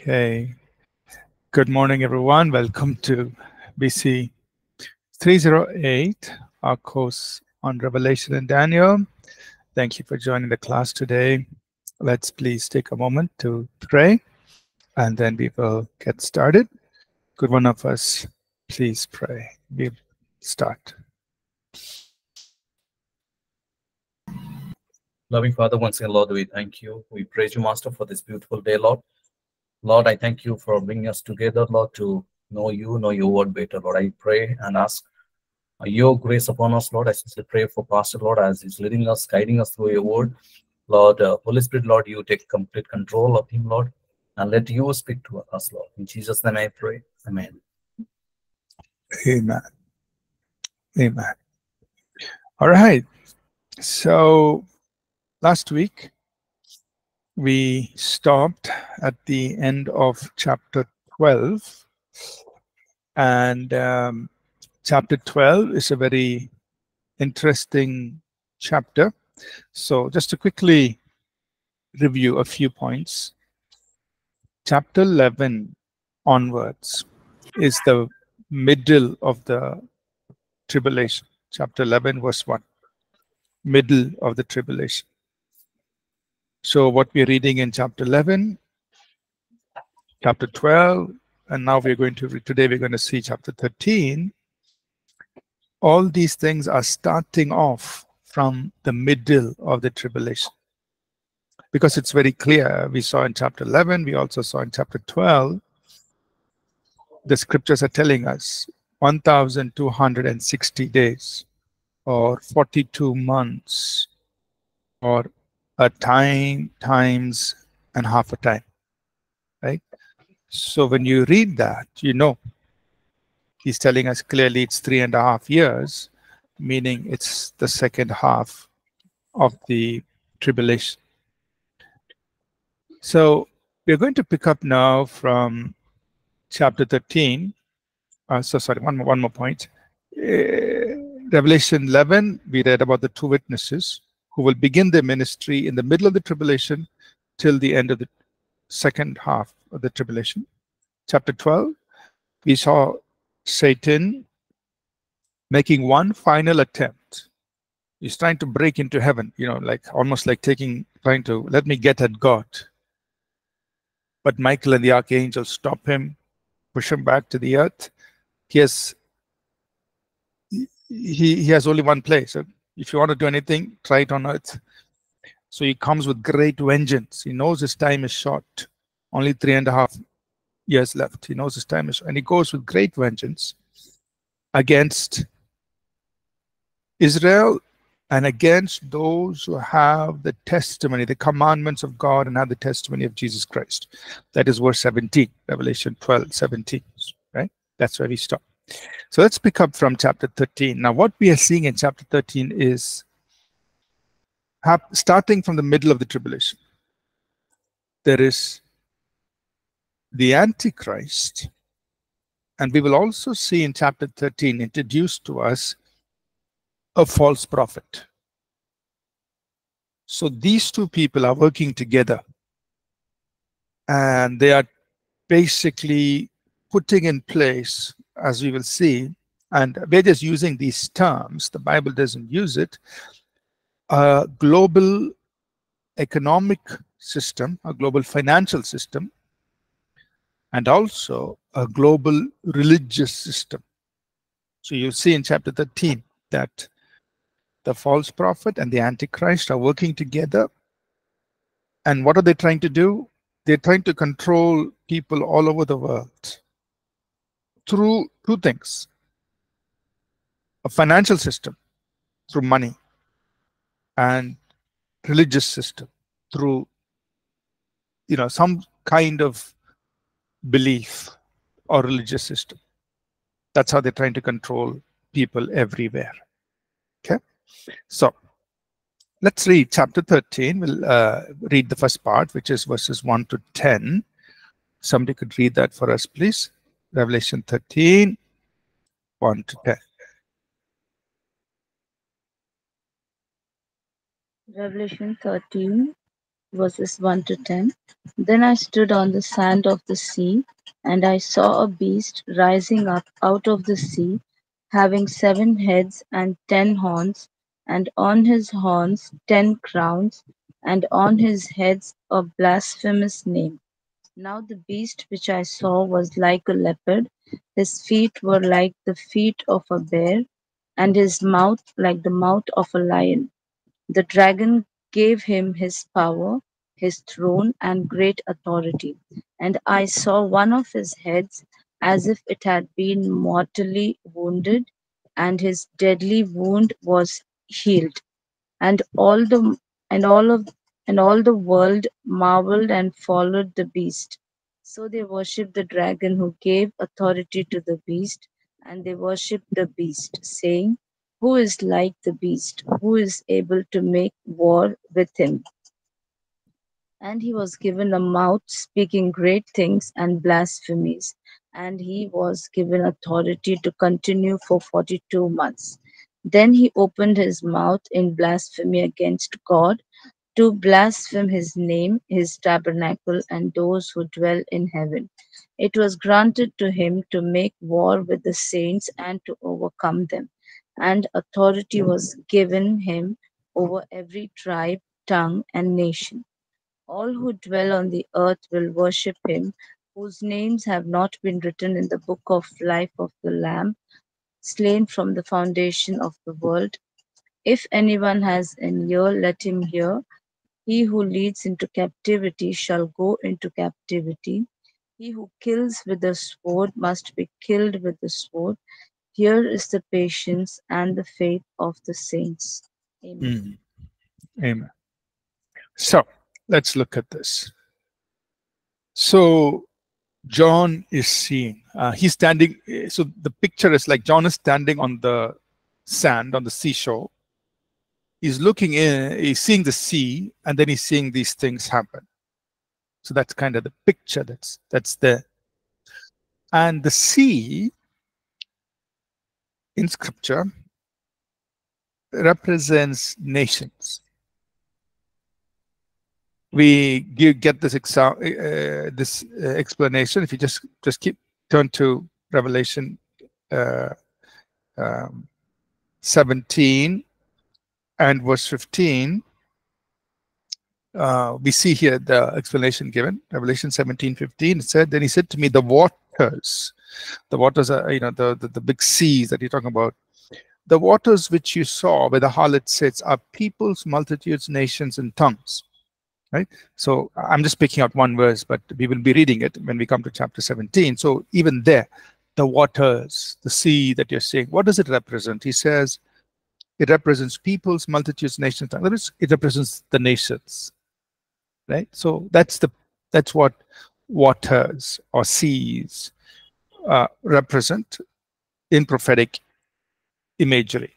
Okay, good morning everyone. Welcome to BC 308, our course on Revelation and Daniel. Thank you for joining the class today. Let's please take a moment to pray and then we will get started. Could one of us please pray? We'll start. Loving Father, once again, Lord, we thank you. We praise you, Master, for this beautiful day, Lord. Lord, I thank you for bringing us together, Lord, to know you, know your word better, Lord. I pray and ask your grace upon us, Lord. I sincerely pray for Pastor, Lord, as he's leading us, guiding us through your word. Lord, Holy Spirit, Lord, you take complete control of him, Lord, and let you speak to us, Lord. In Jesus' name I pray. Amen. Amen. Amen. All right. So, last week, we stopped at the end of chapter 12, and chapter 12 is a very interesting chapter. So just to quickly review a few points, chapter 11 onwards is the middle of the tribulation. Chapter 11 verse 1, middle of the tribulation. So what we're reading in chapter 11, chapter 12, and now we're going to read, today we're going to see chapter 13. All these things are starting off from the middle of the tribulation, because it's very clear. We saw in chapter 11, we also saw in chapter 12, the scriptures are telling us 1260 days or 42 months or a time times and half a time, right? So when you read that, you know he's telling us clearly it's 3.5 years, meaning it's the second half of the tribulation. So we're going to pick up now from chapter 13. One more point. Revelation 11, we read about the two witnesses who will begin their ministry in the middle of the tribulation till the end of the second half of the tribulation. Chapter 12, we saw Satan making one final attempt. He's trying to break into heaven, you know, like almost like trying to let me get at God. But Michael and the archangel stop him, push him back to the earth. He has only one place. If you want to do anything, try it on earth. So he comes with great vengeance. He knows his time is short. Only 3.5 years left. He knows his time is short. And he goes with great vengeance against Israel and against those who have the testimony, the commandments of God, and have the testimony of Jesus Christ. That is verse 17, Revelation 12, 17. Right? That's where we stop. So let's pick up from chapter 13. Now what we are seeing in chapter 13 is starting from the middle of the tribulation. There is the Antichrist, and we will also see in chapter 13 introduced to us a false prophet. So these two people are working together, and they are basically putting in place, as we will see, and we're just using these terms, the Bible doesn't use it, a global economic system, a global financial system, and also a global religious system. So you see in chapter 13 that the false prophet and the Antichrist are working together. And what are they trying to do? They're trying to control people all over the world through two things: a financial system through money, and religious system through, you know, some kind of belief or religious system. That's how they're trying to control people everywhere. Okay, so let's read chapter 13. We'll read the first part, which is verses 1 to 10. Somebody could read that for us, please. Revelation 13, 1 to 10. Revelation 13, verses 1 to 10. Then I stood on the sand of the sea, and I saw a beast rising up out of the sea, having 7 heads and 10 horns, and on his horns 10 crowns, and on his heads a blasphemous name. Now the beast which I saw was like a leopard, his feet were like the feet of a bear, and his mouth like the mouth of a lion. The dragon gave him his power, his throne, and great authority. And I saw one of his heads as if it had been mortally wounded, and his deadly wound was healed. And all the world marveled and followed the beast. So they worshipped the dragon who gave authority to the beast, and they worshipped the beast, saying, "Who is like the beast? Who is able to make war with him?" And he was given a mouth speaking great things and blasphemies, and he was given authority to continue for 42 months. Then he opened his mouth in blasphemy against God, to blaspheme his name, his tabernacle, and those who dwell in heaven. It was granted to him to make war with the saints and to overcome them. And authority was given him over every tribe, tongue, and nation. All who dwell on the earth will worship him, whose names have not been written in the book of life of the Lamb, slain from the foundation of the world. If anyone has an ear, let him hear. He who leads into captivity shall go into captivity. He who kills with the sword must be killed with the sword. Here is the patience and the faith of the saints. Amen. Amen. So let's look at this. So John is seeing, he's standing. So the picture is like John is standing on the sand, on the seashore. He's looking in, he's seeing the sea, and then he's seeing these things happen. So that's kind of the picture that's there. And the sea in scripture represents nations. We get this explanation if you just keep turn to Revelation 17 and verse 15. We see here the explanation given. Revelation 17:15 said, "Then he said to me, the waters." The waters are, you know, the big seas that you're talking about. "The waters which you saw where the harlot sits are peoples, multitudes, nations, and tongues." Right? So I'm just picking out one verse, but we will be reading it when we come to chapter 17. So even there, the waters, the sea that you're seeing, what does it represent? He says it represents peoples, multitudes, nations, tongues. It represents the nations. Right? So that's what waters or seas represent in prophetic imagery.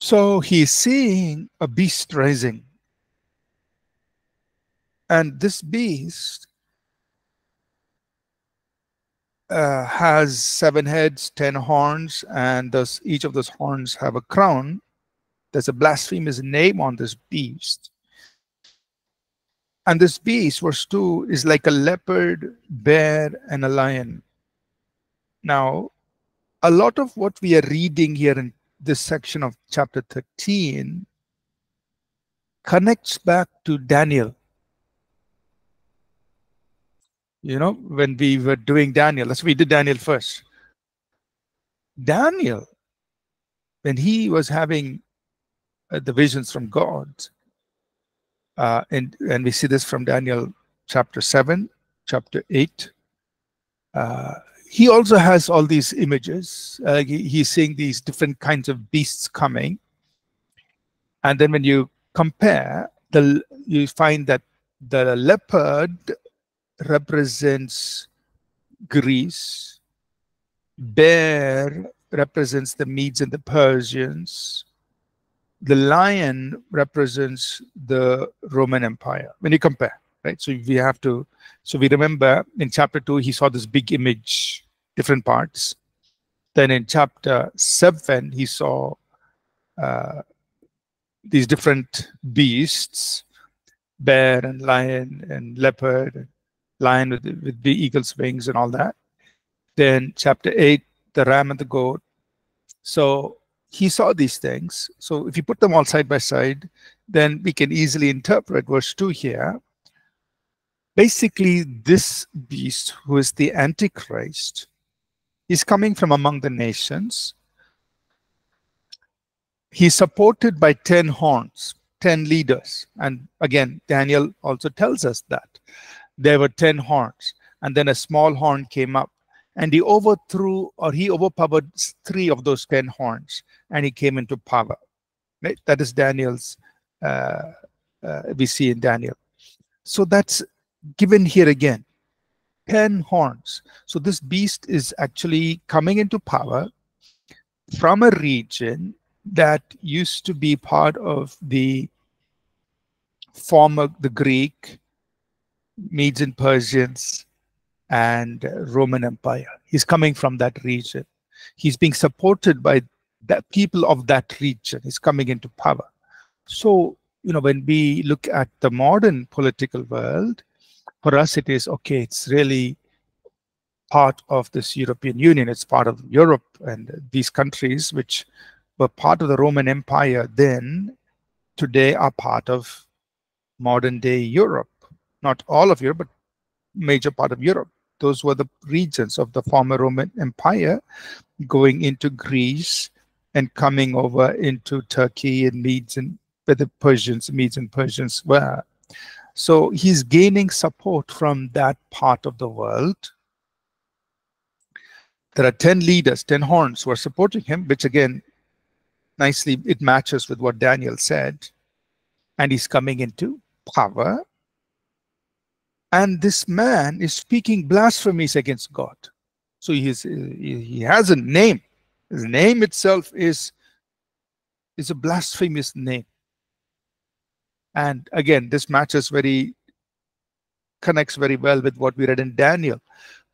So he's seeing a beast rising, and this beast has 7 heads, 10 horns, and thus each of those horns have a crown. There's a blasphemous name on this beast, and this beast, verse 2, is like a leopard, bear, and a lion. Now, a lot of what we are reading here in this section of chapter 13 connects back to Daniel. You know, when we were doing Daniel, that's we did Daniel first. Daniel, when he was having the visions from God, and we see this from Daniel chapter 7, chapter 8. He also has all these images. He's seeing these different kinds of beasts coming. And then when you compare, you find that the leopard represents Greece. Bear represents the Medes and the Persians. The lion represents the Roman Empire. When you compare, right? So we have to, so we remember in chapter 2, he saw this big image, different parts. Then in chapter 7, he saw these different beasts. bear and lion and leopard, and lion with the eagle's wings and all that. Then chapter 8, the ram and the goat. So he saw these things. So if you put them all side by side, then we can easily interpret verse 2 here. Basically, this beast, who is the Antichrist, is coming from among the nations. He's supported by 10 horns, 10 leaders. And again, Daniel also tells us that. There were 10 horns, and then a small horn came up, and he overthrew, or he overpowered 3 of those 10 horns, and he came into power. Right? That is Daniel's, we see in Daniel. So that's given here again, 10 horns. So this beast is actually coming into power from a region that used to be part of the former, the Greek, Medes and Persians, and Roman Empire. He's coming from that region. He's being supported by the people of that region. He's coming into power. So, you know, when we look at the modern political world, for us it is, okay, it's really part of this European Union. It's part of Europe, and these countries which were part of the Roman Empire then, today are part of modern-day Europe. Not all of Europe, but major part of Europe. Those were the regions of the former Roman Empire going into Greece and coming over into Turkey and Medes, and where the Persians, Medes and Persians were. So he's gaining support from that part of the world. There are 10 leaders, 10 horns who are supporting him, which again, nicely, it matches with what Daniel said. And he's coming into power. And this man is speaking blasphemies against God. So he has a name. His name itself is a blasphemous name. And again, this matches very, connects very well with what we read in Daniel.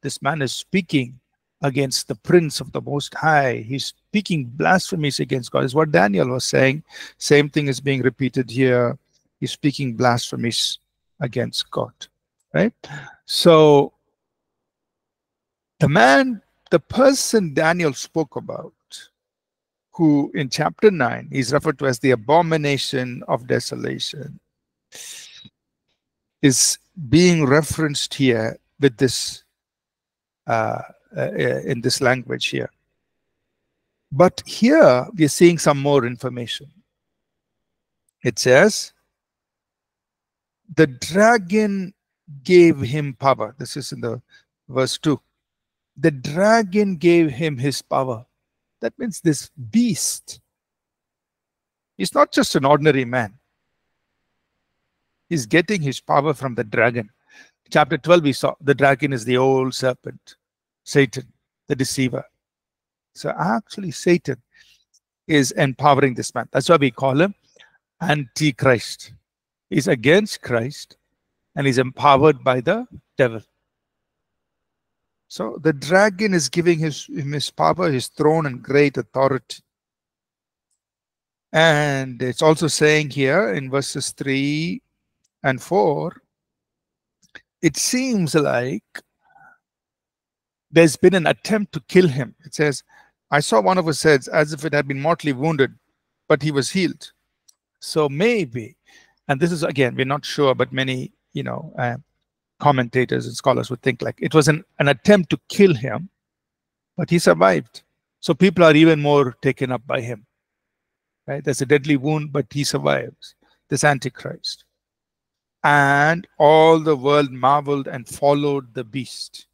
This man is speaking against the Prince of the Most High. He's speaking blasphemies against God. Is what Daniel was saying. Same thing is being repeated here. He's speaking blasphemies against God. Right? So the man, the person Daniel spoke about, who in chapter 9 is referred to as the abomination of desolation, is being referenced here with this, in this language here. But here we are seeing some more information. It says, the dragon gave him power. This is in the verse 2. The dragon gave him his power. That means this beast is not just an ordinary man. He's getting his power from the dragon. Chapter 12 we saw the dragon is the old serpent, Satan, the deceiver. So actually Satan is empowering this man. That's why we call him Antichrist. He's against Christ, and he's empowered by the devil. So the dragon is giving his power, his throne, and great authority. And it's also saying here in verses 3 and 4, it seems like there's been an attempt to kill him. It says, I saw one of us heads as if it had been mortally wounded, but he was healed. So maybe, and this is again, we're not sure, but many, you know, commentators and scholars would think like it was an attempt to kill him, but he survived. So people are even more taken up by him. Right? There's a deadly wound, but he survives, this Antichrist. And all the world marveled and followed the beast.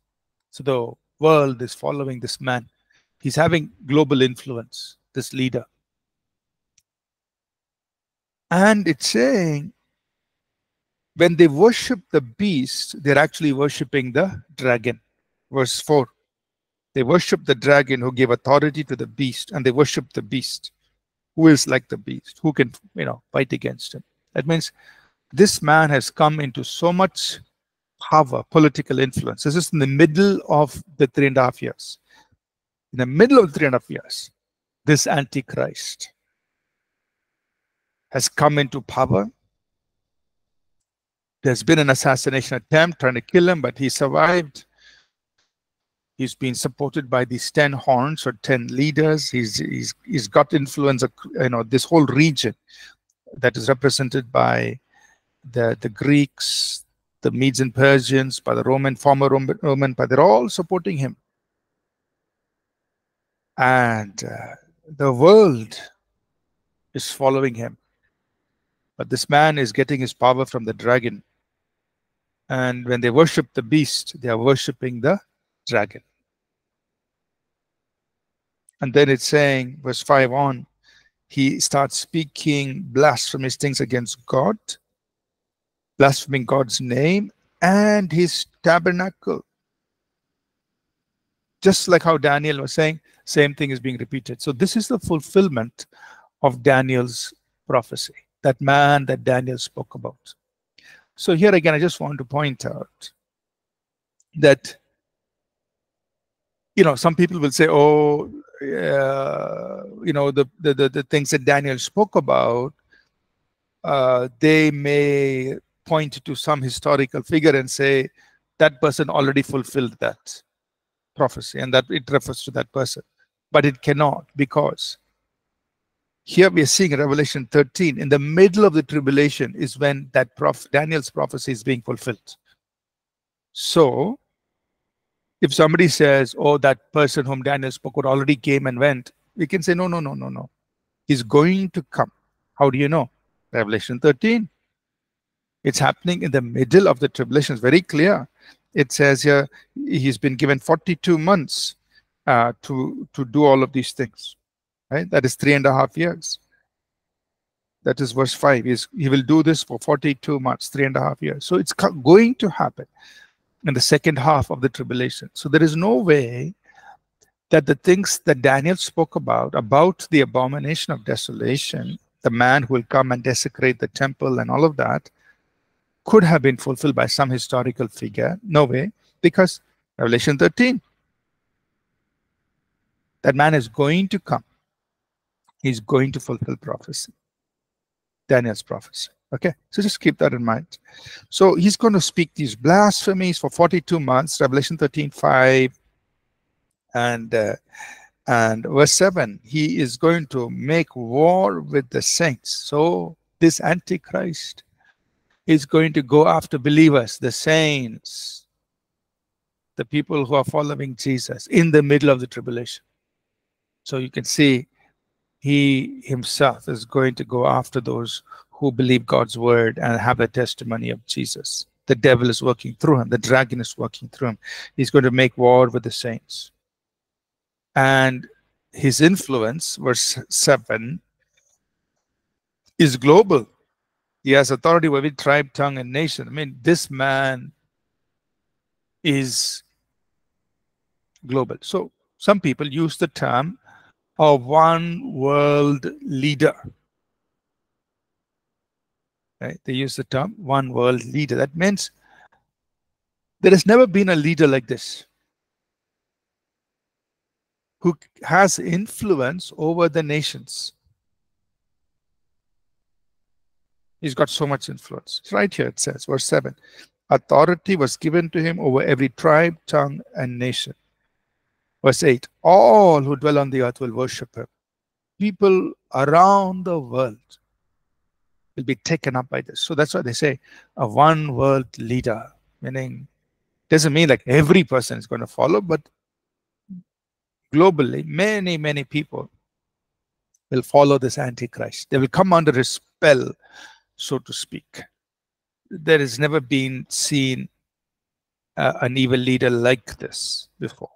So the world is following this man. He's having global influence, this leader. And it's saying, when they worship the beast, they're actually worshiping the dragon. Verse 4, they worship the dragon who gave authority to the beast, and they worship the beast. Who is like the beast? Who can, you know, fight against him? That means this man has come into so much power, political influence. This is in the middle of the 3.5 years. In the middle of 3.5 years, this Antichrist has come into power. There's been an assassination attempt trying to kill him, but he survived. He's been supported by these 10 horns or 10 leaders. He's got influence, you know, this whole region that is represented by the Greeks, the Medes and Persians, by the Roman, former Roman, but they're all supporting him. And the world is following him. But this man is getting his power from the dragon. And when they worship the beast, they are worshiping the dragon. And then it's saying, verse 5 on, he starts speaking blasphemous things against God, blaspheming God's name and his tabernacle. Just like how Daniel was saying, same thing is being repeated. So this is the fulfillment of Daniel's prophecy, that man that Daniel spoke about. So here again, I just want to point out that, you know, some people will say, oh, you know, the things that Daniel spoke about, they may point to some historical figure and say, that person already fulfilled that prophecy, and that it refers to that person. But it cannot, because here we are seeing Revelation 13, in the middle of the tribulation is when that Daniel's prophecy is being fulfilled. So if somebody says, oh, that person whom Daniel spoke about already came and went, we can say, no, no, no, no, no. He's going to come. How do you know? Revelation 13. It's happening in the middle of the tribulation. It's very clear. It says here, he's been given 42 months to do all of these things. Right? That is 3.5 years. That is verse 5. He will do this for 42 months, 3.5 years. So it's going to happen in the second half of the tribulation. So there is no way that the things that Daniel spoke about the abomination of desolation, the man who will come and desecrate the temple and all of that, could have been fulfilled by some historical figure. No way, because Revelation 13, that man is going to come. He's going to fulfill prophecy, Daniel's prophecy. Okay, so just keep that in mind. So he's going to speak these blasphemies for 42 months, Revelation 13:5 and verse 7. He is going to make war with the saints. So this Antichrist is going to go after believers, the saints, the people who are following Jesus in the middle of the tribulation. So you can see he himself is going to go after those who believe God's word and have the testimony of Jesus. The devil is working through him. The dragon is working through him. He's going to make war with the saints. And his influence, verse 7, is global. He has authority over every tribe, tongue, and nation. I mean, this man is global. So some people use the term of one world leader. Right? They use the term one world leader. That means there has never been a leader like this who has influence over the nations. He's got so much influence. It's right here, it says, verse 7. Authority was given to him over every tribe, tongue, and nation. Verse 8. All who dwell on the earth will worship him. People around the world will be taken up by this. So that's why they say a one world leader, meaning it doesn't mean like every person is going to follow, but globally, many, many people will follow this Antichrist. They will come under his spell, so to speak. There has never been seen an evil leader like this before.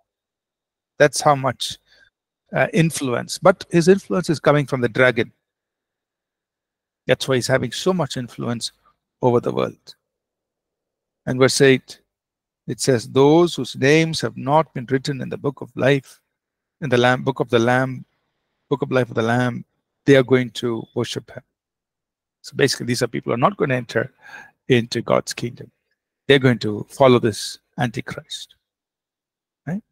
That's how much influence. But his influence is coming from the dragon. That's why he's having so much influence over the world. And verse 8, it says, those whose names have not been written in the book of life, in the Lamb, book of the Lamb, book of life of the Lamb, they are going to worship him. So basically, these are people who are not going to enter into God's kingdom. They're going to follow this Antichrist. Right?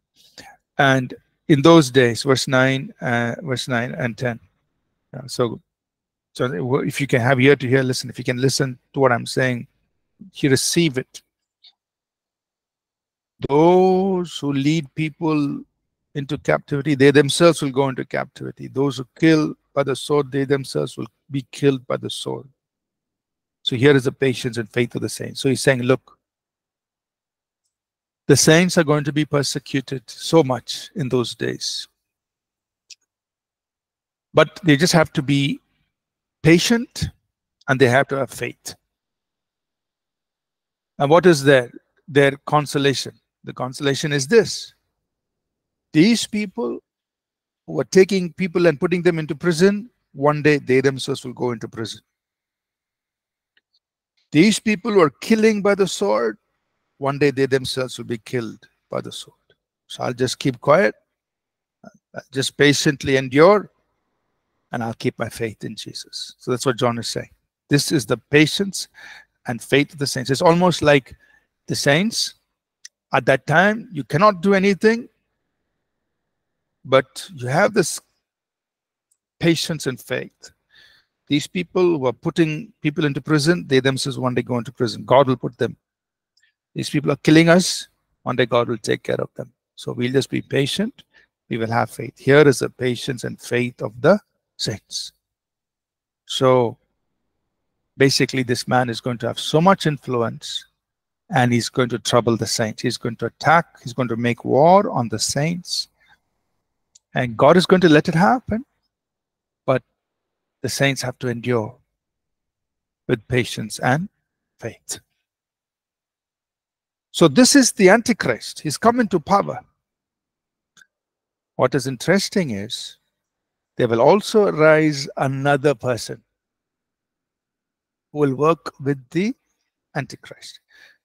And in those days, verse 9 and 10. So if you can have ear to hear, listen. If you can listen to what I'm saying, he receive it. Those who lead people into captivity, they themselves will go into captivity. Those who kill by the sword, they themselves will be killed by the sword. So here is the patience and faith of the saints. So he's saying, look, the saints are going to be persecuted so much in those days. But they just have to be patient and they have to have faith. And what is their consolation? The consolation is this. These people who are taking people and putting them into prison, one day they themselves will go into prison. These people who are killing by the sword, one day they themselves will be killed by the sword. So I'll just keep quiet, I'll just patiently endure, and I'll keep my faith in Jesus. So that's what John is saying. This is the patience and faith of the saints. It's almost like the saints, at that time, you cannot do anything, but you have this patience and faith. These people who are putting people into prison, they themselves one day go into prison. God will put them. These people are killing us. One day God will take care of them. So we'll just be patient. We will have faith. Here is the patience and faith of the saints. So basically this man is going to have so much influence and he's going to trouble the saints. He's going to attack. He's going to make war on the saints. And God is going to let it happen, but the saints have to endure with patience and faith. So this is the Antichrist. He's come into power. What is interesting is there will also arise another person who will work with the Antichrist.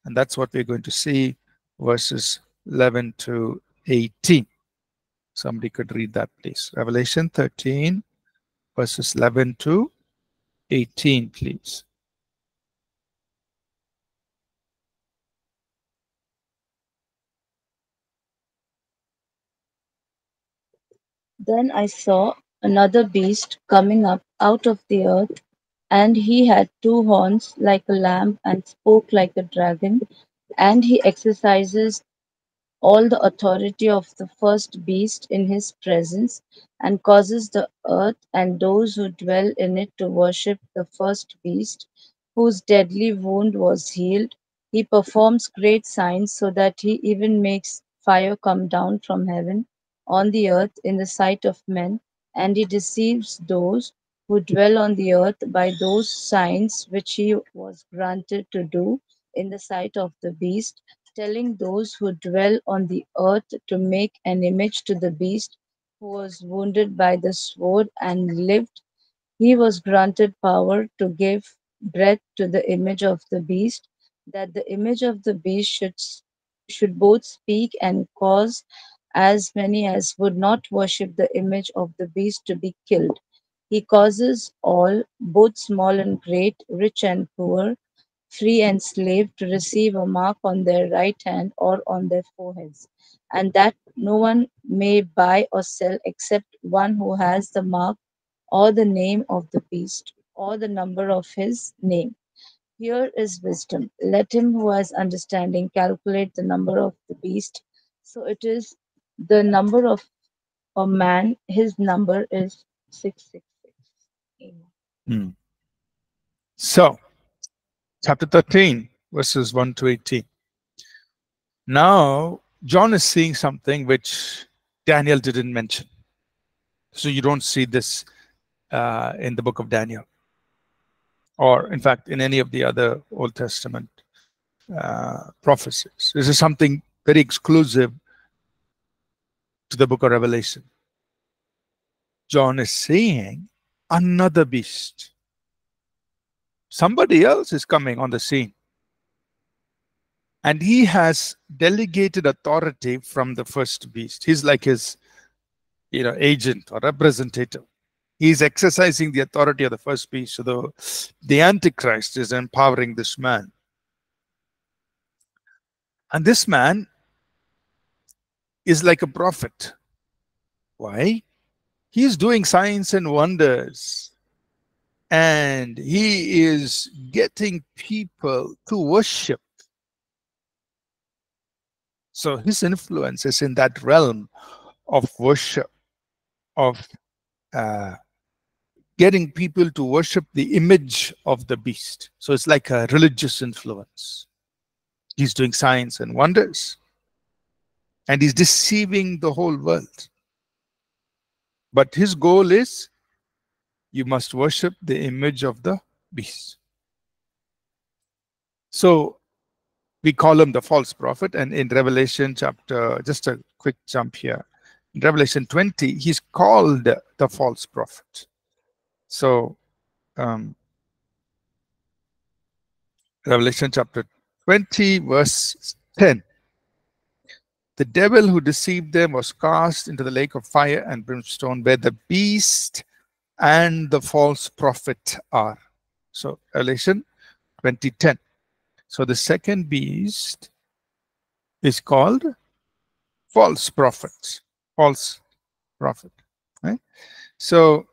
And that's what we're going to see, verses 11 to 18. Somebody could read that, please. Revelation 13, verses 11 to 18, please. Then I saw another beast coming up out of the earth, and he had two horns like a lamb and spoke like a dragon, and he exercises all the authority of the first beast in his presence, and causes the earth and those who dwell in it to worship the first beast, whose deadly wound was healed. He performs great signs, so that he even makes fire come down from heaven on the earth in the sight of men, and he deceives those who dwell on the earth by those signs which he was granted to do in the sight of the beast, telling those who dwell on the earth to make an image to the beast who was wounded by the sword and lived. He was granted power to give breath to the image of the beast, that the image of the beast should both speak and cause as many as would not worship the image of the beast to be killed. He causes all, both small and great, rich and poor, free and slave, to receive a mark on their right hand or on their foreheads, and that no one may buy or sell except one who has the mark or the name of the beast or the number of his name. Here is wisdom. Let him who has understanding calculate the number of the beast. So it is the number of a man. His number is 666. Amen. So Chapter 13, verses 1 to 18. Now, John is seeing something which Daniel didn't mention. So you don't see this in the book of Daniel, or in fact, in any of the other Old Testament prophecies. This is something very exclusive to the book of Revelation. John is seeing another beast. Somebody else is coming on the scene, and he has delegated authority from the first beast. He's like his, you know, agent or representative. He's exercising the authority of the first beast. So the Antichrist is empowering this man, and this man is like a prophet. Why? He's doing signs and wonders. and he is getting people to worship. So his influence is in that realm of worship, of getting people to worship the image of the beast. So it's like a religious influence. He's doing signs and wonders, and he's deceiving the whole world. But his goal is, you must worship the image of the beast. So we call him the false prophet. And in Revelation chapter, just a quick jump here, in Revelation 20, he's called the false prophet. So Revelation chapter 20, verse 10. The devil who deceived them was cast into the lake of fire and brimstone, where the beast and the false prophet are. So Revelation 20:10. So the second beast is called false prophet. False prophet, right? So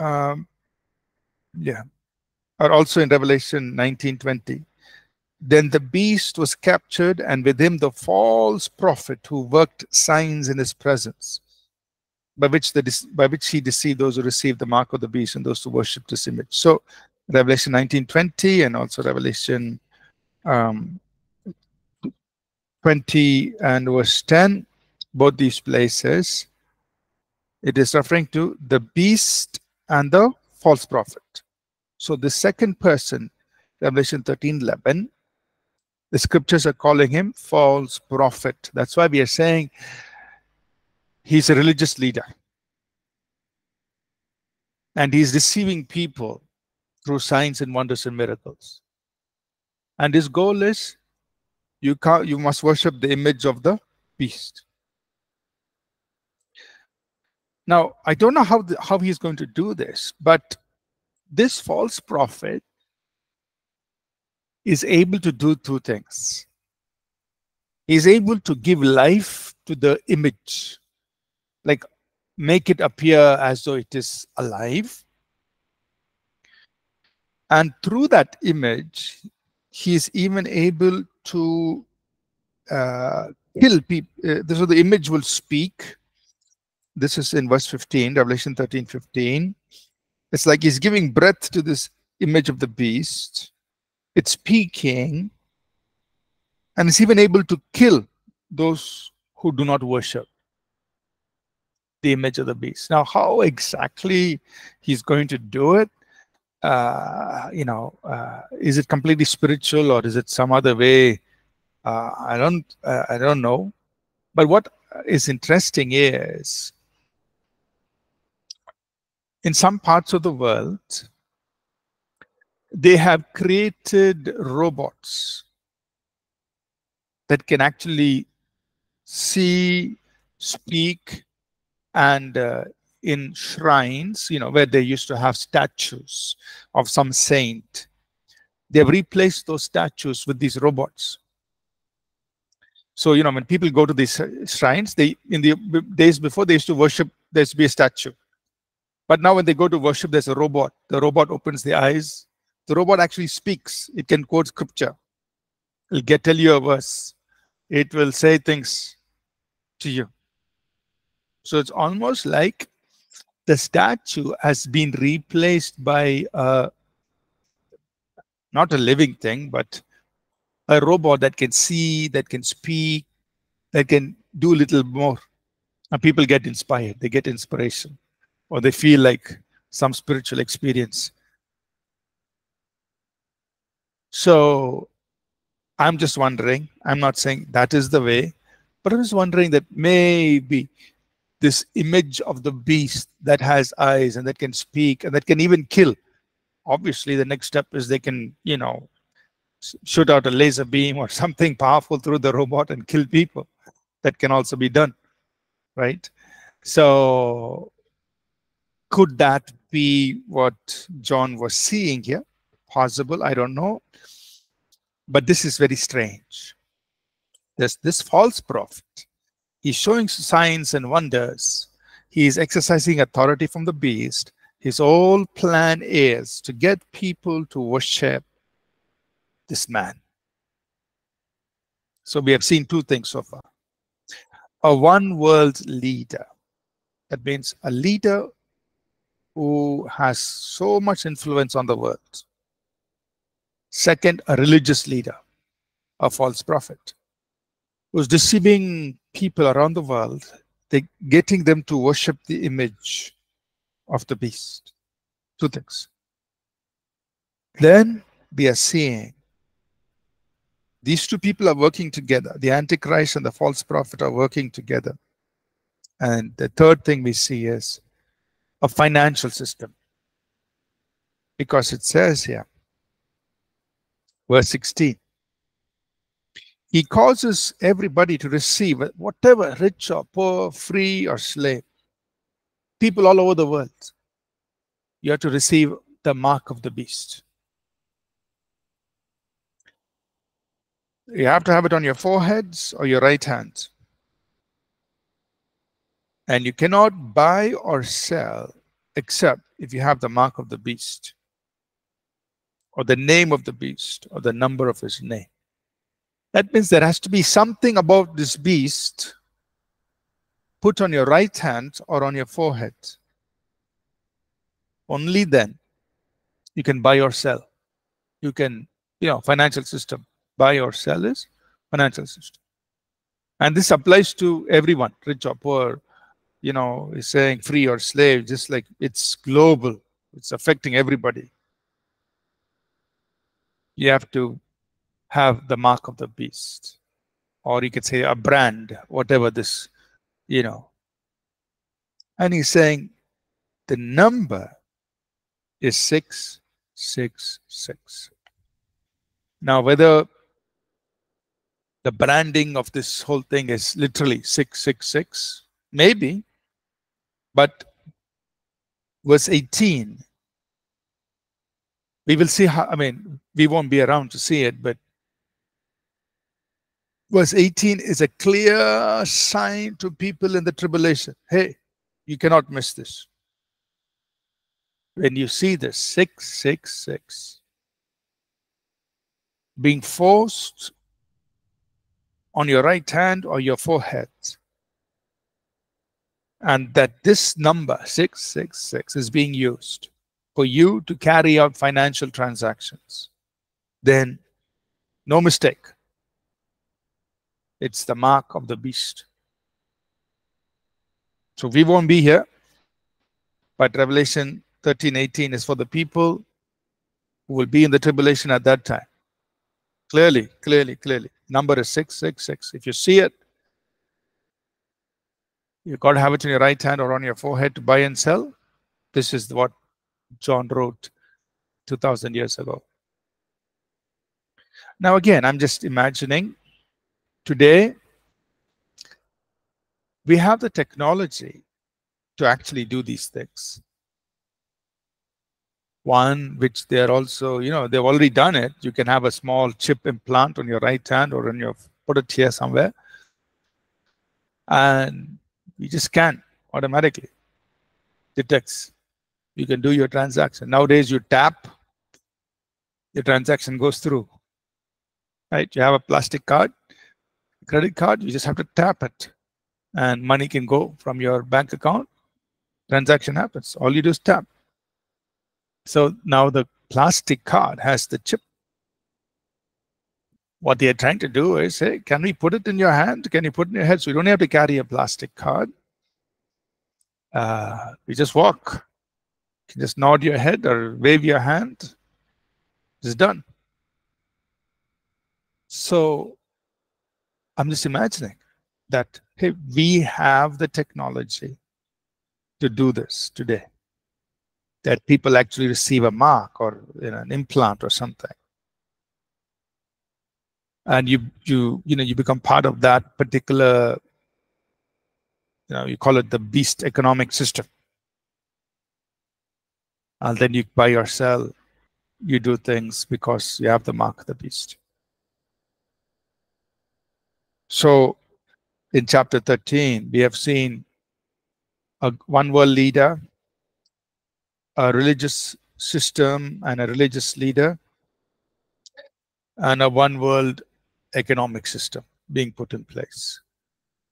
yeah, or also in Revelation 19:20. Then the beast was captured, and with him the false prophet who worked signs in his presence, by which he deceived those who received the mark of the beast and those who worshipped his image. So Revelation 19:20 and also Revelation 20 and verse 10, both these places, it is referring to the beast and the false prophet. So the second person, Revelation 13:11, the scriptures are calling him false prophet. That's why we are saying he's a religious leader, and he's deceiving people through signs and wonders and miracles. And his goal is, you must worship the image of the beast. Now, I don't know how he's going to do this, but this false prophet is able to do two things. He's able to give life to the image, like make it appear as though it is alive, and through that image he is even able to kill people. So the image will speak. This is in verse 15, Revelation 13:15. It's like he's giving breath to this image of the beast. It's speaking, and it's even able to kill those who do not worship the image of the beast. Now, how exactly he's going to do it, is it completely spiritual, or is it some other way? I don't know. But what is interesting is, in some parts of the world, they have created robots that can actually see, speak, and in shrines, where they used to have statues of some saint, they have replaced those statues with these robots. So when people go to these shrines, in the days before, they used to worship, there used to be a statue. But now when they go to worship, there's a robot. The robot opens the eyes. The robot actually speaks. It can quote scripture. It'll tell you a verse. It will say things to you. So it's almost like the statue has been replaced by not a living thing, but a robot that can see, that can speak, that can do a little more. And people get inspired. They get inspiration, or they feel like some spiritual experience. So I'm just wondering, I'm not saying that is the way, but I'm just wondering that maybe this image of the beast that has eyes and that can speak and that can even kill. Obviously, the next step is they can, shoot out a laser beam or something powerful through the robot and kill people. That can also be done, right? So could that be what John was seeing here? Possible, I don't know. But this is very strange. There's this false prophet. He's showing signs and wonders. He is exercising authority from the beast, His whole plan is to get people to worship this man. So we have seen two things so far. A one world leader. That means a leader who has so much influence on the world. Second, a religious leader, a false prophet, who's deceiving people around the world, getting them to worship the image of the beast. Two things. Then we are seeing these two people are working together. The Antichrist and the false prophet are working together. And the third thing we see is a financial system. Because it says here, verse 16, he causes everybody to receive whatever, rich or poor, free or slave. People all over the world, you have to receive the mark of the beast. You have to have it on your foreheads or your right hand. And you cannot buy or sell except if you have the mark of the beast or the name of the beast or the number of his name. That means there has to be something about this beast put on your right hand or on your forehead. Only then you can buy or sell. You can, financial system. Buy or sell is financial system. And this applies to everyone, rich or poor, is saying free or slave, just like it's global. It's affecting everybody. You have to have the mark of the beast. Or you could say a brand, whatever this, And he's saying the number is 666. Now, whether the branding of this whole thing is literally 666, maybe, but verse 18, we will see how, we won't be around to see it, but verse 18 is a clear sign to people in the tribulation. Hey, you cannot miss this. When you see the 666 being forced on your right hand or your forehead, and that this number 666 is being used for you to carry out financial transactions, then no mistake. It's the mark of the beast. So we won't be here, but Revelation 13:18 is for the people who will be in the tribulation at that time. Clearly, clearly, clearly. Number is 666. If you see it, you've got to have it on your right hand or on your forehead to buy and sell. This is what John wrote 2,000 years ago. Now again, I'm just imagining. Today, we have the technology to actually do these things. One, which they're also, they've already done it. You can have a small chip implant on your right hand or on your, put it here somewhere. And you just scan automatically. Detects. You can do your transaction. Nowadays, you tap, your transaction goes through. Right? You have a plastic card. Credit card, you just have to tap it and money can go from your bank account. Transaction happens. All you do is tap. So now the plastic card has the chip. What they are trying to do is, hey, can we put it in your hand? Can you put it in your head? So you don't have to carry a plastic card. You just walk. You can just nod your head or wave your hand. It's done. So I'm just imagining that, hey, we have the technology to do this today, that people actually receive a mark or an implant or something. And you become part of that particular, you call it the beast economic system. And then you buy or sell, you do things because you have the mark of the beast. So, in chapter 13, we have seen a one world leader, a religious system and a religious leader, and a one-world economic system being put in place.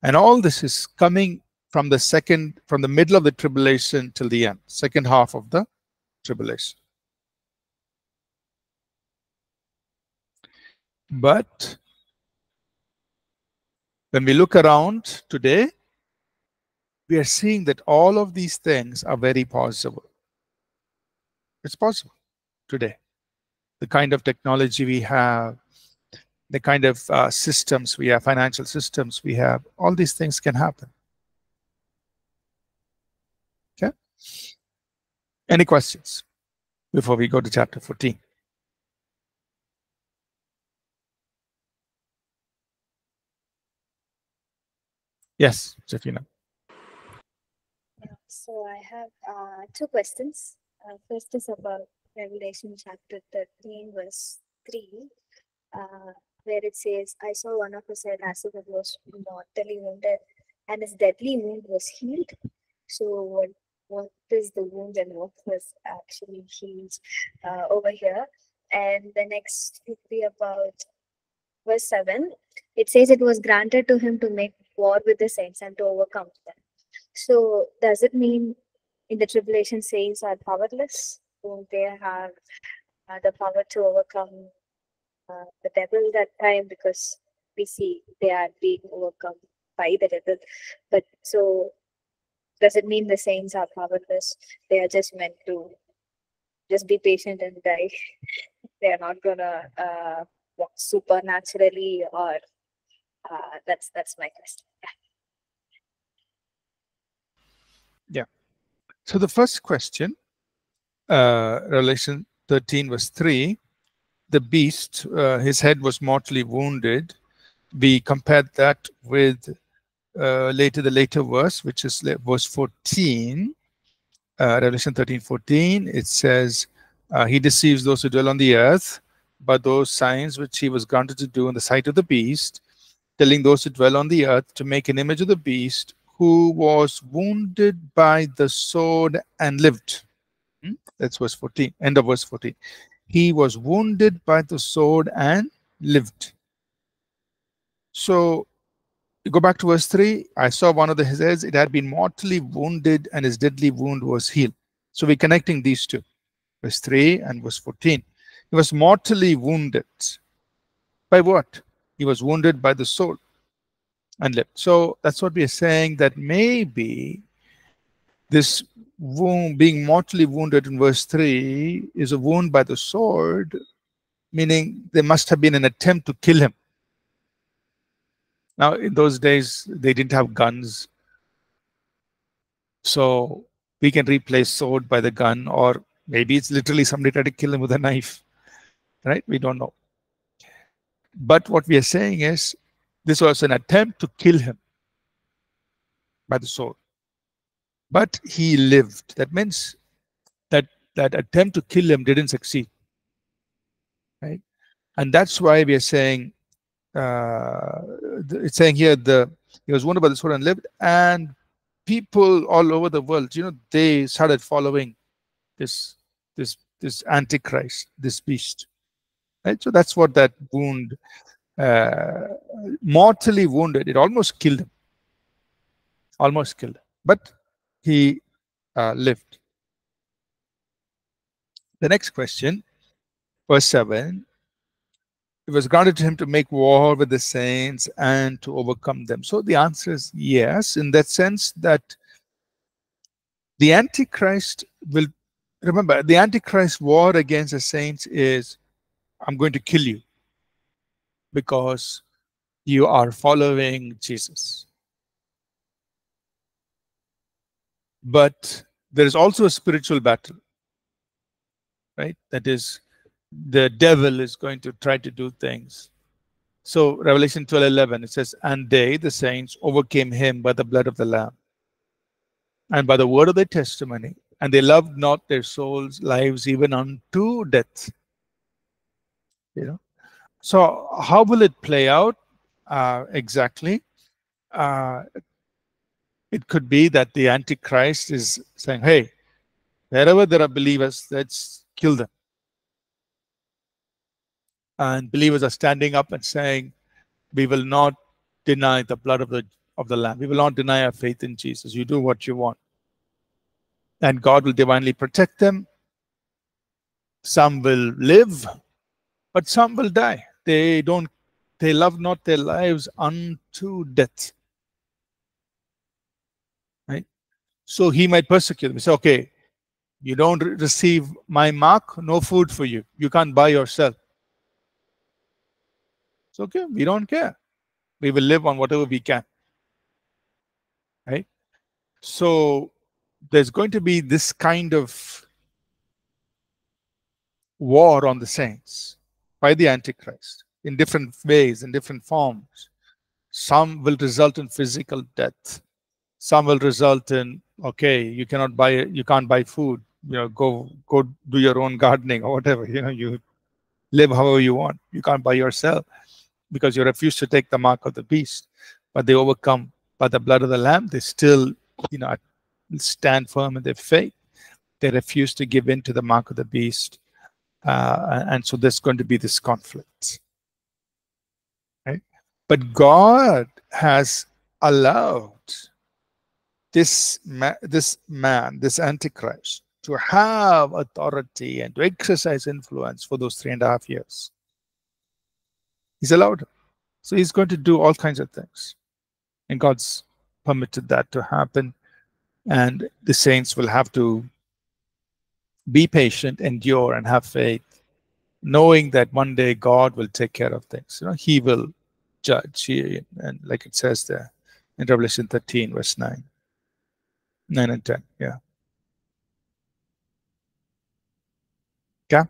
And all this is coming from the middle of the tribulation till the end, second half of the tribulation. But when we look around today, we are seeing that all of these things are very possible. It's possible today. The kind of technology we have, the kind of systems we have, financial systems we have, all these things can happen. Okay? Any questions before we go to chapter 14? Yes, Shafina. So I have two questions. First is about Revelation chapter 13, verse 3, where it says, "I saw one of his head as if it was mortally wounded, and his deadly wound was healed." So what is the wound and what was actually healed over here? And the next would be about verse 7. It says, "It was granted to him to make war with the saints and to overcome them." So does it mean in the tribulation saints are powerless? Or they have the power to overcome the devil that time? Because we see they are being overcome by the devil. But so does it mean the saints are powerless? They are just meant to just be patient and die. They are not gonna walk supernaturally, or that's my question. Yeah. So the first question, Revelation 13 verse 3, the beast, his head was mortally wounded. We compared that with the later verse, which is verse 14, Revelation 13:14. It says, "He deceives those who dwell on the earth by those signs which he was granted to do in the sight of the beast, telling those who dwell on the earth to make an image of the beast, who was wounded by the sword and lived." That's verse 14, end of verse 14. He was wounded by the sword and lived. So you go back to verse 3, "I saw one of his heads, it had been mortally wounded and his deadly wound was healed." So we're connecting these two, verse 3 and verse 14. He was mortally wounded. By what? He was wounded by the sword and lived. So that's what we are saying, that maybe this wound, being mortally wounded in verse 3, is a wound by the sword, meaning there must have been an attempt to kill him. Now, in those days, they didn't have guns. So we can replace sword by the gun, or maybe it's literally somebody tried to kill him with a knife, right? We don't know. But what we are saying is, this was an attempt to kill him by the sword, but he lived. That means that that attempt to kill him didn't succeed, right? And that's why we are saying, it's saying here, he was wounded by the sword and lived, and people all over the world, you know, they started following this Antichrist, this beast, right? So that's what that wound, mortally wounded, it almost killed him, but he lived. The next question, verse 7, "It was granted to him to make war with the saints and to overcome them." So the answer is yes, in that sense that the Antichrist will, remember, the Antichrist's war against the saints is, "I'm going to kill you because you are following Jesus." But there is also a spiritual battle, right? That is, the devil is going to try to do things. So Revelation 12:11, it says, "And they," the saints, "overcame him by the blood of the Lamb and by the word of their testimony, and they loved not their souls' lives even unto death." You know? So how will it play out exactly? It could be that the Antichrist is saying, "Hey, Wherever there are believers, let's kill them. And believers are standing up and saying, we will not deny the blood of the Lamb. We will not deny our faith in Jesus. You do what you want. And God will divinely protect them. Some will live, but some will die. They love not their lives unto death. Right? So he might persecute them. He says, okay, you don't receive my mark, no food for you. You can't buy yourself. It's okay, we don't care. We will live on whatever we can. Right? So there's going to be this kind of war on the saints by the Antichrist in different ways, in different forms. Some will result in physical death. Some will result in, okay, you cannot buy, you can't buy food, you know, go do your own gardening or whatever, you know, you live however you want. You can't buy yourself because you refuse to take the mark of the beast. But they overcome by the blood of the Lamb. They still, you know, stand firm in their faith. They refuse to give in to the mark of the beast. And so there's going to be this conflict. Right? But God has allowed this Antichrist to have authority and to exercise influence for those 3.5 years. He's allowed it. So he's going to do all kinds of things. And God's permitted that to happen. And the saints will have to be patient, endure, and have faith, knowing that one day God will take care of things. You know, He will judge. And like it says there in Revelation 13, verse 9. 9 and 10, yeah. Okay.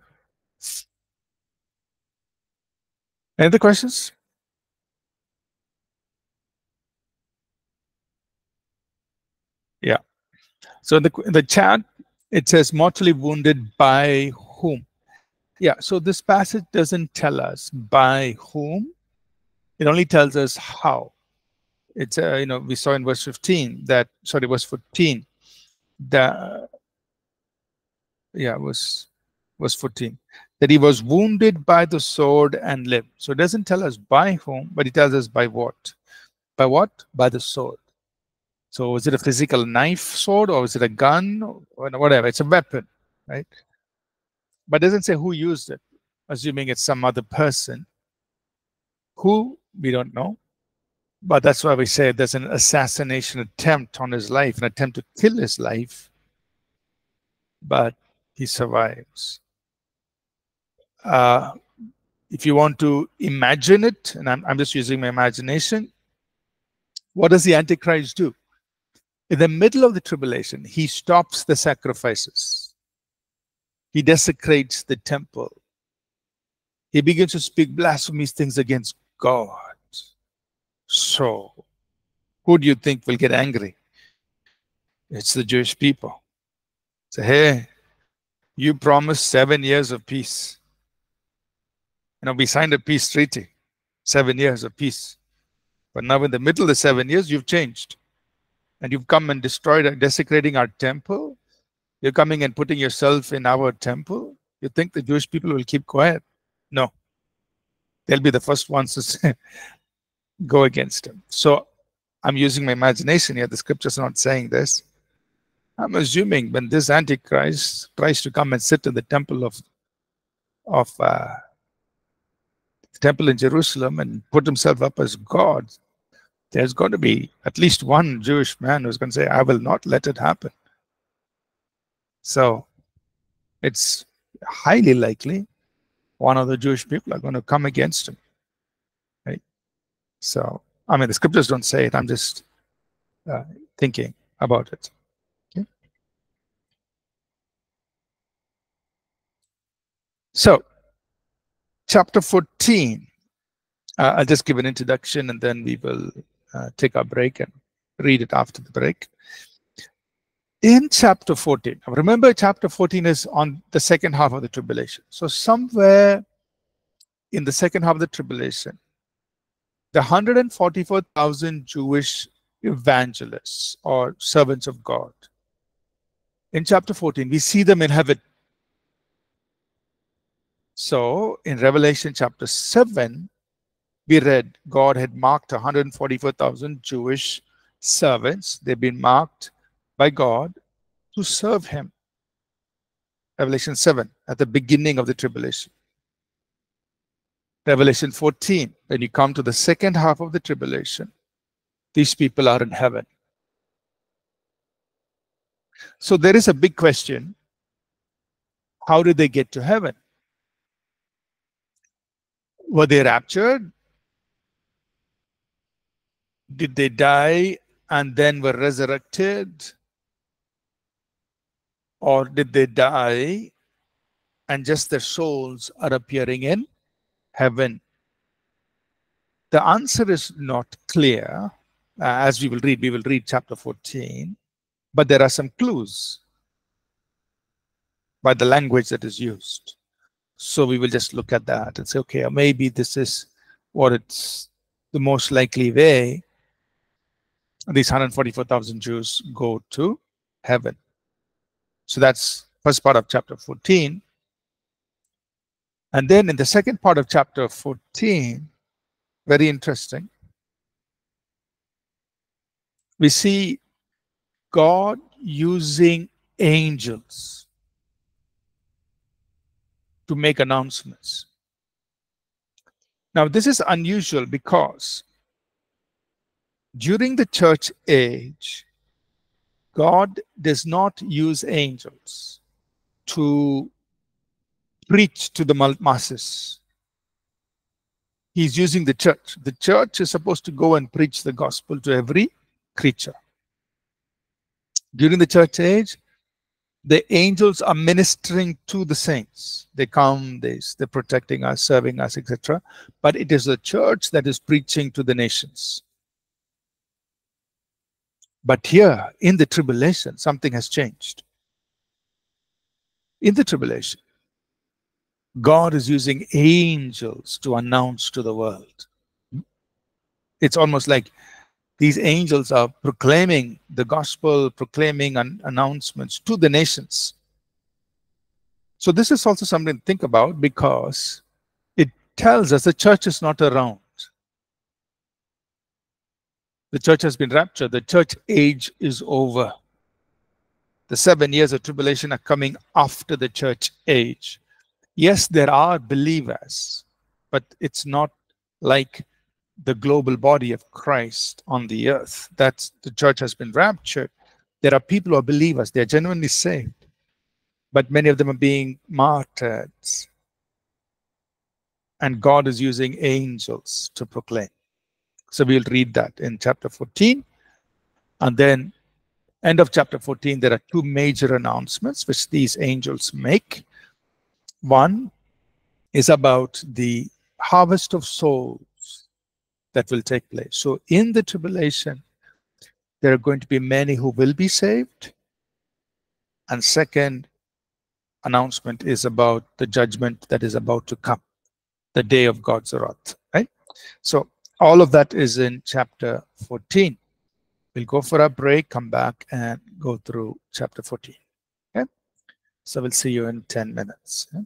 Any other questions? Yeah. So in the chat, it says mortally wounded by whom? Yeah, so this passage doesn't tell us by whom. It only tells us how. It's, you know, we saw in verse 15 that, sorry, verse 14. Verse 14. That he was wounded by the sword and lived. So it doesn't tell us by whom, but it tells us by what. By what? By the sword. So is it a physical knife sword, or is it a gun, or whatever? It's a weapon, right? But it doesn't say who used it, assuming it's some other person. Who, we don't know. But that's why we say there's an assassination attempt on his life, an attempt to kill his life. But he survives. If you want to imagine it, and I'm just using my imagination, what does the Antichrist do? In the middle of the tribulation, he stops the sacrifices. He desecrates the temple. He begins to speak blasphemous things against God. So, who do you think will get angry? It's the Jewish people. Say, hey, you promised 7 years of peace. You know, we signed a peace treaty, 7 years of peace. But now in the middle of the 7 years, you've changed. And you've come and destroyed, desecrating our temple. You're coming and putting yourself in our temple. You think the Jewish people will keep quiet? No. They'll be the first ones to say, go against him. So I'm using my imagination here. The scripture's not saying this. I'm assuming when this Antichrist tries to come and sit in the temple temple in Jerusalem and put himself up as God, there's going to be at least one Jewish man who's going to say, I will not let it happen. So it's highly likely one of the Jewish people are going to come against him. Right? So, I mean, the scriptures don't say it. I'm just thinking about it. Okay? So, chapter 14. I'll just give an introduction and then we will take our break and read it after the break. In chapter 14, remember chapter 14 is on the second half of the tribulation. So somewhere in the second half of the tribulation, the 144,000 Jewish evangelists or servants of God in chapter 14, we see them in heaven. So in Revelation chapter 7, we read God had marked 144,000 Jewish servants. They've been marked by God to serve him. Revelation 7, at the beginning of the tribulation. Revelation 14, when you come to the second half of the tribulation, these people are in heaven. So there is a big question. How did they get to heaven? Were they raptured? Did they die and then were resurrected? Or did they die and just their souls are appearing in heaven? The answer is not clear. As we will read chapter 14. But there are some clues by the language that is used. So we will just look at that and say, okay, or maybe this is what it's the most likely way these 144,000 Jews go to heaven. So that's first part of chapter 14. And then in the second part of chapter 14, very interesting, we see God using angels to make announcements. Now, this is unusual because during the church age, God does not use angels to preach to the masses. He's using the church. The church is supposed to go and preach the gospel to every creature. During the church age, the angels are ministering to the saints. They come, they're protecting us, serving us, etc. But it is the church that is preaching to the nations. But here, in the tribulation, something has changed. In the tribulation, God is using angels to announce to the world. It's almost like these angels are proclaiming the gospel, proclaiming announcements to the nations. So this is also something to think about because it tells us the church is not around. The church has been raptured. The church age is over. The 7 years of tribulation are coming after the church age. Yes, there are believers, but it's not like the global body of Christ on the earth. That's, the church has been raptured. There are people who are believers. They are genuinely saved. But many of them are being martyred. And God is using angels to proclaim. So we'll read that in chapter 14. And then, end of chapter 14, there are two major announcements which these angels make. One is about the harvest of souls that will take place. So in the tribulation, there are going to be many who will be saved. And second announcement is about the judgment that is about to come, the day of God's wrath, right? So all of that is in chapter 14. We'll go for a break, come back and go through chapter 14. Okay? So we'll see you in 10 minutes. Yeah?